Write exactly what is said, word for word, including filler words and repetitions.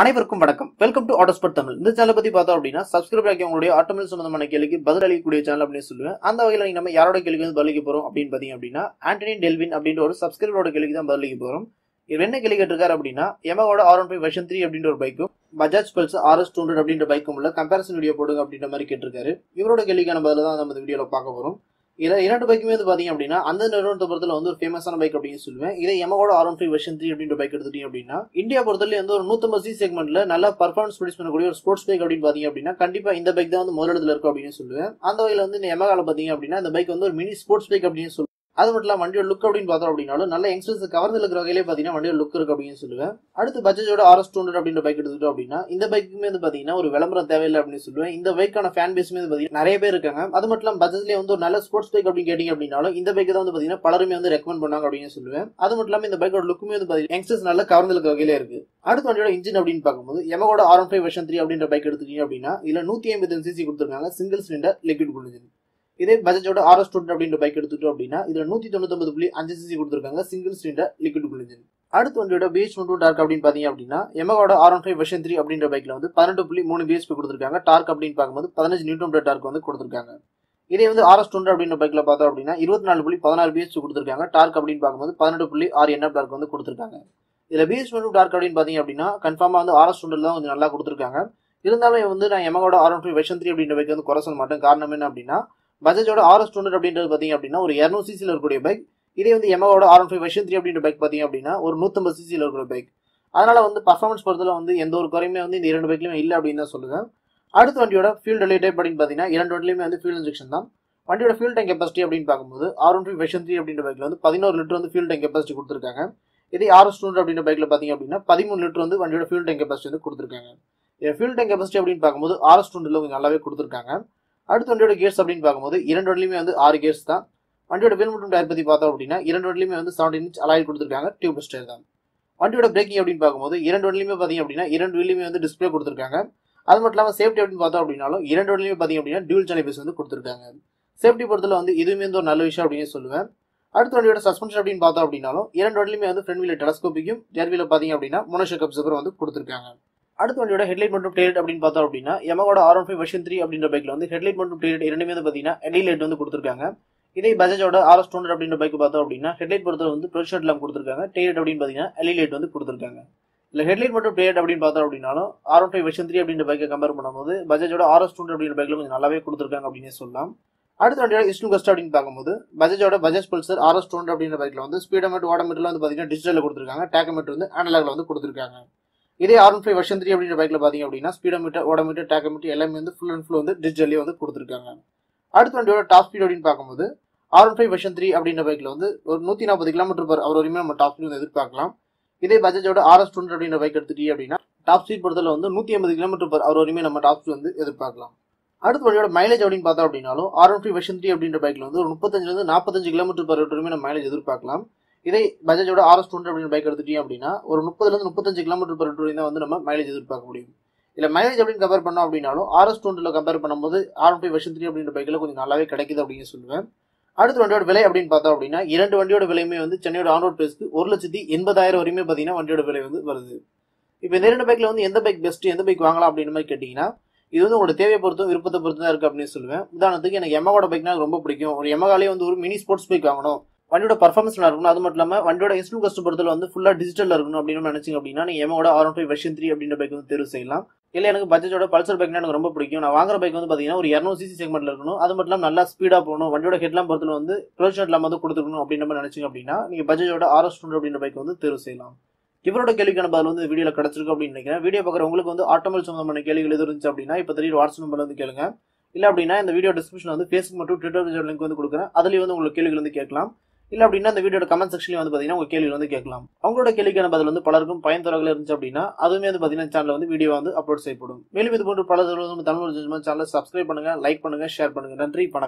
அனைவருக்கும் வணக்கம். Welcome to Autospot Tamil. இந்த சேனலை பத்தி பார்த்தோம் அப்படின்னா சப்ஸ்கிரைப் ஆகி உங்களுடைய ஆட்டோமொபைல் சம்பந்தமான கேள்விக்கு பதில் அளிக்கக்கூடிய சேனல் அப்படின்னு சொல்லுவேன். அந்த வகையில் நம்ம யாரோட கேள்விக்கு வந்து பதிலிக்க போறோம் அப்படின்னு பாத்தீங்க அப்படின்னா ஆண்டனி டெல்வின் அப்படின்ற ஒரு சப்ஸ்கிரைபரோட கேள்விக்கு தான் பதிலிக்க போறோம். இவர் என்ன கேள்வி கேட்டிருக்காரு அப்படின்னா யமஹாவோட ஆர் ஃபிஃப்டீன் வெர்ஷன் த்ரீ அப்படின்ற ஒரு பைக்கும் Bajaj Pulsar R S two அப்படின்ற பைக்கும் உள்ள கம்பேரிசன் வீடியோ போடுங்க அப்படின்ற மாதிரி கேட்டிருக்காரு. இவரோட கேள்விக்கான பதில தான் நம்ம வீடியோல பார்க்க போறோம். இதை இரண்டு பைக்குமே வந்து பாத்தீங்க அப்படின்னா அந்த நிறுவனத்தை பொறுத்தல வந்து ஒரு ஃபேமஸான பைக் அப்படின்னு சொல்லுவேன். இதை யமஹாவோட ஆர் ஃபிஃப்டீன் வெர்ஷன் த்ரீ அப்படின்ற பைக் எடுத்துட்டீங்க அப்படின்னா இந்தியா பொறுத்தல வந்து ஒரு முத்தமாசி செக்மெண்ட்ல நல்ல பர்ஃபார்மன்ஸ் ப்ரொடியூஸ் பண்ணக்கூடிய ஒரு ஸ்போர்ட்ஸ் பைக் அப்படின்னு பாத்தீங்க அப்படின்னா கண்டிப்பா இந்த பைக் தான் வந்து முதலிடத்துல இருக்கும் அப்படின்னு சொல்லுவேன். அந்த வகையில வந்து இந்த யமஹால பாத்தீங்க அப்படின்னா இந்த பைக் வந்து ஒரு மினி ஸ்போர்ட்ஸ் பைக் அப்படின்னு சொல்லுவேன். அது மட்டும் இல்லாம வண்டியோட லுக் அப்படின்னு பார்த்தோம் அப்படின்னாலும் நல்ல யங்ஸ்டர்ஸ் கவர்ந்து இருக்கிற வகையிலே பாத்தீங்கன்னா வண்டியோட லுக் இருக்கு அப்படின்னு சொல்லுவேன். அடுத்து பஜாஜோட ஆர் எஸ் டூ அப்படின்ற பைக் எடுத்துட்டோம் அப்படின்னா இந்த பைக்குமே வந்து பாத்தீங்கன்னா ஒரு விளம்பரம் தேவையில்லை அப்படின்னு சொல்லுவேன். இந்த பைக்கான ஃபேன் பேஸ்மே பாத்தீங்கன்னா நிறைய பேர் இருக்காங்க. அது மட்டும் இல்லாம பஜாஜ்லேயே வந்து ஒரு நல்ல ஸ்போர்ட்ஸ் பைக் அப்படின்னு கேட்டீங்க அப்படின்னாலும் இந்த பைக் தான் வந்து பாத்தீங்கன்னா பலருமே வந்து ரெக்கமெண்ட் பண்ணாங்க அப்படின்னு சொல்லுவேன். அது மட்டும் இல்லாம இந்த பைக்கோட லுக்குமே வந்து பாத்தீங்கன்னா யங்ஸ்டர்ஸ் நல்ல கவர்ந்து இருக்கிற வகையில இருக்கு. அடுத்த வண்டியோட இன்ஜின் அப்படின்னு பார்க்கும்போது யமஹாவோட ஆர் ஃபிஃப்டீன் வெர்ஷன் த்ரீ அப்படின்ற பைக் எடுத்துக்கிட்டீங்க அப்படின்னா இதுல நூத்தி ஐம்பது சிசி கொடுத்துருக்காங்க single cylinder liquid cool engine. இதே பஜாஜோட ஆர் எஸ் டூ அப்படின்ற பைக் எடுத்துட்டோம் அப்படின்னா இதுல நூத்தி தொண்ணூத்தி ஒன்பது புள்ளி அஞ்சு சிசி கொடுத்துருக்காங்க single cylinder liquid cool engine. அடுத்த வண்டியோட பிஹெச் ஒன் டூ டார்க் அப்படின்னு பாத்தீங்க அப்படின்னா யமஹாவோட ஆர் ஃபிஃப்டீன் வெர்ஷன் த்ரீ அப்படின்ற பைக்ல வந்து பன்னெண்டு புள்ளி மூணு பிஎஸ்பி கொடுத்துருக்காங்க. டார்க் அப்படின்னு பார்க்கும்போது பதினஞ்சு நியூட்டன் மீட்டர் டார்க் வந்து கொடுத்துருக்காங்க. இதே வந்து ஆர் எஸ் டூ அப்படின்ற பைக்ல பார்த்தோம் அப்படின்னா இருபத்தி நாலு புள்ளி பதினாறு பிஎஸ்பி கொடுத்துருக்காங்க. டார்க் அப்படின்னு பார்க்கும்போது பதினெட்டு புள்ளி ஆறு என்எஃப் டார்க் வந்து கொடுத்துருக்காங்க. இதுல பிஹெச் ஒன் டூ டார்க் அப்படின்னு பாத்தீங்க அப்படின்னா கன்ஃபார்மா வந்து ஆர் எஸ் டூ தான் கொஞ்சம் நல்லா கொடுத்துருக்காங்க. இருந்தாலும் வந்து நான் யமஹாவோட ஆர் ஃபிஃப்டீன் வெர்ஷன் த்ரீ அப்படின்ற பைக் வந்து குறை சொல்ல மாட்டேன். காரணம் என்ன அப்படின்னா பஜாஜோட ஆர் எஸ் டூ அப்படின்றது பாத்தீங்க அப்படின்னா ஒரு இருநூறு சிசியில் இருக்கக்கூடிய பைக். இதே வந்து யமஹாவோட ஆர் ஃபிஃப்டீன் வெர்ஷன் த்ரீ அப்படின்ற பைக் பாத்தீங்க அப்படின்னா ஒரு நூத்தம்பது சிசியில் இருக்கிற பைக். அதனால வந்து பர்ஃபார்மன்ஸ் பொறுத்தல வந்து எந்த ஒரு குறையுமே வந்து இந்த இரண்டு பைக்லயுமே இல்லை அப்படின்னு தான் சொல்லுவேன். அடுத்த வண்டியோட ஃபியூல் டெலிவரி டைப் அப்படின்னு பாத்தீங்கன்னா இரண்டு வண்டியிலுமே வந்து ஃபியூல் இன்ஜெக்ஷன் தான். வண்டியோட ஃபியூல் டேங்க் கெப்பாசிட்டி அப்படின்னு பார்க்கும்போது ஆர் ஃபிஃப்டீன் வெர்ஷன் த்ரீ அப்படின்ற பைக்ல வந்து பதினோரு லிட்டர் வந்து ஃபியூல் டேங்க் கெப்பாசிட்டி கொடுத்துருக்காங்க. இதே ஆர் எஸ் டூ அப்படின்ற பைக்ல பாத்தீங்க அப்படின்னா பதிமூணு லிட்டர் வந்து வண்டியோட ஃபியூல் டேங்க் கெப்பாசிட்டி வந்து கொடுத்துருக்காங்க. ஃபியூல் டேங்க் கெப்பாசிட்டி அப்படின்னு பார்க்கும்போது ஆர் எஸ் டூ நல்லாவே கொடுத்துருக்காங்க. அடுத்த வண்டியோட கேர்ஸ் அப்படின்னு பார்க்கும்போது இரண்டு வண்டிலுமே வந்து ஆறு கேர்ஸ் தான். வண்டியோட வீல் மற்றும் டயர் பத்தி பார்த்தோம் அப்படின்னா இரண்டு வண்டிலுமே வந்து பதினேழு இன்ச் அலாய் கொடுத்துருக்காங்க. டியூப் ஸ்டைல் தான். வண்டியோட பிரேக்கிங் அப்படின்னு பார்க்கும்போது இரண்டு வண்டிலுமே பாத்தீங்க அப்படின்னா இரண்டு வீலுமே வந்து டிஸ்பிளே கொடுத்துருக்காங்க. அது மட்டும் இல்லாம சேஃப்டி அப்படின்னு பார்த்தோம் அப்படின்னாலும் இரண்டு வண்டிலுமே பாத்தீங்க அப்படின்னா டியூல் சேனல் பேஸ் வந்து கொடுத்துருக்காங்க. சேஃப்டி பொறுத்தல வந்து இதுவுமே வந்து ஒரு நல்ல விஷயம் அப்படின்னு சொல்லுவேன். அடுத்த வண்டியோட சஸ்பென்ஷன் அப்படின்னு பார்த்தோம் அப்படின்னாலும் இரண்டு வண்டிலுமே வந்து ஃப்ரண்ட் வீல டெலஸ்கோபிக்கும் ரியர் வீல பாத்தீங்க அப்படின்னா மோனோஷாக் அப்சர்வர் வந்து கொடுத்துருக்காங்க. அடுத்த வண்டியோட ஹெட்லைட் மற்றும் டெய்லைட் அப்படின்னு பார்த்தோம் அப்படின்னா யமஹாவோட ஆர் ஃபிஃப்டீன் வெர்ஷன் த்ரீ அப்படின்ற பைக்ல வந்து ஹெட்லைட் மற்றும் டெய்லைட் இரண்டுமே வந்து பாத்தீங்கன்னா எல்இடி வந்து கொடுத்துருக்காங்க. இதே பஜாஜோட ஆர் எஸ் டூ அப்படின்ற பைக் பார்த்தோம் அப்படின்னா ஹெட்லைட் பொறுத்தவரை வந்து ப்ரெஷ் ஷர்ட் எல்லாம் கொடுத்துருக்காங்க. டெய்லைட் அப்படின்னு பாத்தீங்கன்னா எல்இடி வந்து கொடுத்துருக்காங்க. இல்ல ஹெட்லைட் மற்றும் டெய்லைட் அப்படின்னு பார்த்தோம் அப்படின்னாலும் ஆர் ஃபிஃப்டீன் வெர்ஷன் த்ரீ அப்படின்ற பைக்கை கம்பேர் பண்ணும்போது பஜாஜோட ஆர் எஸ் டூ அப்படின்ற பைக்ல கொஞ்சம் நல்லாவே கொடுத்துருக்காங்க அப்படின்னு சொல்லலாம். அடுத்த வண்டியோட இஸ்னு கஸ்ட் அப்படின்னு பார்க்கும்போது பஜாஜோட Bajaj Pulsar R S two அப்படின்ற பைக்ல வந்து ஸ்பீடோமீட்டர் வாட்டோமீட்டர்ல வந்து பாத்தீங்கன்னா டிஜிட்டல்ல கொடுத்துருக்காங்க. டேக்கோமீட்டர் வந்து அனலாக்ல வந்து கொடுத்துருக்காங்க. இதே ஆர் ஃபிஃப்டீன் வெர்ஷன் த்ரீ அப்படின்ற பைக்ல பாத்தீங்க அப்படின்னா ஸ்பீடோமீட்டர் ஓடோமீட்டர் டேக்கோமீட்டர் எல்லாமே வந்து ஃபுல் அண்ட் ஃபுல் வந்து டிஜிட்டலி வந்து கொடுத்துருக்காங்க. அடுத்த வண்டியோட டாப் ஸ்பீட் அப்படின்னு பார்க்கும்போது ஆர் ஃபிஃப்டீன் வெர்ஷன் த்ரீ அப்படின்ற பைக்ல வந்து ஒரு நூத்தி நாற்பது கிலோமீட்டர் பர் அவர் வரையுமே நம்ம டாப் ஸ்பீட் வந்து எதிர்பார்க்கலாம். இதே பஜாஜோட ஆர் எஸ் டூ அப்படின்ற பைக் எடுத்துட்டீங்க அப்படின்னா டாப் ஸ்பீட் பொறுத்தல வந்து நூத்தி ஐம்பது கிலோமீட்டர் பர் அவர் வரையுமே நம்ம டாப் ஸ்பீட் வந்து எதிர்பார்க்கலாம். அடுத்த வண்டியோட மைலேஜ் அப்படின்னு பார்த்தோம் அப்படின்னாலும் ஆர் ஃபிஃப்டீன் வெர்ஷன் த்ரீ அப்படின்ற பைக்ல வந்து ஒரு முப்பத்தஞ்சுல இருந்து நாற்பத்தஞ்சு கிலோமீட்டர் பர் வரையுமே நம்ம மைலேஜ் எதிர்பார்க்கலாம். இதே பஜாஜோட ஆர் எஸ் டூ அப்படின்னு பைக் எடுத்துட்டீங்க அப்படின்னா ஒரு முப்பதுல இருந்து முப்பத்தஞ்சு கிலோமீட்டர் பர் லிட்டர் வந்து நம்ம மைலேஜ் எதிர்பார்க்க முடியும். இல்ல மைலேஜ் அப்படின்னு கம்பேர் பண்ணோம் அப்படின்னாலும் ஆர் எஸ் டூ கம்பேர் பண்ணும்போது ஆர் ஃபிஃப்டீன் வெர்ஷன் த்ரீ அப்படின்ற பைக்ல கொஞ்சம் நல்லாவே கிடைக்குது அப்படின்னு சொல்லுவேன். அடுத்த வண்டியோட விலை அப்படின்னு பார்த்தோம் அப்படின்னா இரண்டு வண்டியோட விலையுமே வந்து சென்னையோட ஆன்ரோட் பிரைஸ்க்கு ஒரு லட்சத்தி எண்பதாயிரம் வரையுமே பாத்தீங்கன்னா வண்டியோட விலை வந்து வருது. இப்ப இந்த இரண்டு பைக்ல வந்து எந்த பைக் பெஸ்ட் எந்த பைக் வாங்கலாம் அப்படின்னு மாதிரி கேட்டீங்கன்னா இது வந்து உங்களோட தேவையை பொறுத்தும் விருப்பத்தை பொறுத்து தான் இருக்கு அப்படின்னு சொல்லுவேன். உதாரணத்துக்கு எனக்கு யமஹாவோட பைக்னா ரொம்ப பிடிக்கும். ஒரு யமஹாலே வந்து ஒரு மினி ஸ்போர்ட்ஸ் பைக் வாங்கணும், வண்டியோட பர்ஃபார்மன்ஸ் நல்லா இருக்கணும், அது மட்டும் இல்லாமல் வண்டியோட இஸ்னு கஸ்ட் பொறுத்தல வந்து ஃபுல்லா டிஜிட்டல் இருக்கணும் அப்படின்னு நினைச்சிங்க அப்படின்னா நீங்க யமஹாவோட ஆர் ஃபிஃப்டீன் வெர்ஷன் த்ரீ அப்படின்ற பைக் வந்து தேர்வு செய்யலாம். இல்லை எனக்கு பஜாஜோட பல்சர் பைக்னா எனக்கு ரொம்ப பிடிக்கும், நான் வாங்குற பைக் வந்து பாத்தீங்கன்னா ஒரு இருநூறு சிசி செக்மெண்ட்ல இருக்கணும், அது மட்டும் இல்லாமல் நல்லா ஸ்பீடா போகணும், வண்டியோட ஹெட்லாம் பொறுத்தல வந்து ப்ரெஷ் ஷர்ட் இல்லாம வந்து கொடுத்துக்கணும் அப்படின்னு நம்ம நினைச்சிங்க அப்படின்னா நீங்க பஜாஜோட ஆர் எஸ் டூ அப்படின்ற பைக் வந்து தேர்வு செய்யலாம். இவரோட கேள்விக்கான பதில் வந்து வீடியோல கிடைச்சிருக்கும் அப்படின்னு நினைக்கிறேன். வீடியோ பார்க்குற உங்களுக்கு வந்து ஆட்டோமொபைல் சம்பந்தமான கேள்விகள் எது இருந்துச்சு அப்படின்னா இப்ப தெரிய வாட்ஸ்அப் நம்பர் வந்து கேளுங்க. இல்லை அப்படின்னா இந்த வீடியோ டிஸ்கிரிப்ஷன் வந்து ஃபேஸ்புக் மற்றும் ட்விட்டர் லிங்க் வந்து கொடுக்குறேன். அதுலேயே வந்து உங்களுக்கு கேள்விகள் வந்து கேட்கலாம். இல்ல அப்படின்னா அந்த வீடியோட கமெண்ட் செக்ஷன்ல வந்து பாத்தீங்கன்னா உங்க கேள்வி வந்து கேட்கலாம். அவங்களோட கேள்விக்கான பதில் வந்து பலருக்கும் பயன் தரவுகள் இருந்துச்சு அப்படின்னா அதுவுமே வந்து பாத்தீங்கன்னா சேனல் வந்து வீடியோ வந்து அப்லோட் செய்யப்படும். மேலும் இது போன்ற பல தகவல் தமிழ் சேனலை சப்ஸ்கிரைப் பண்ணுங்க, லைக் பண்ணுங்க, ஷேர் பண்ணுங்க. நன்றி, வணக்கம்.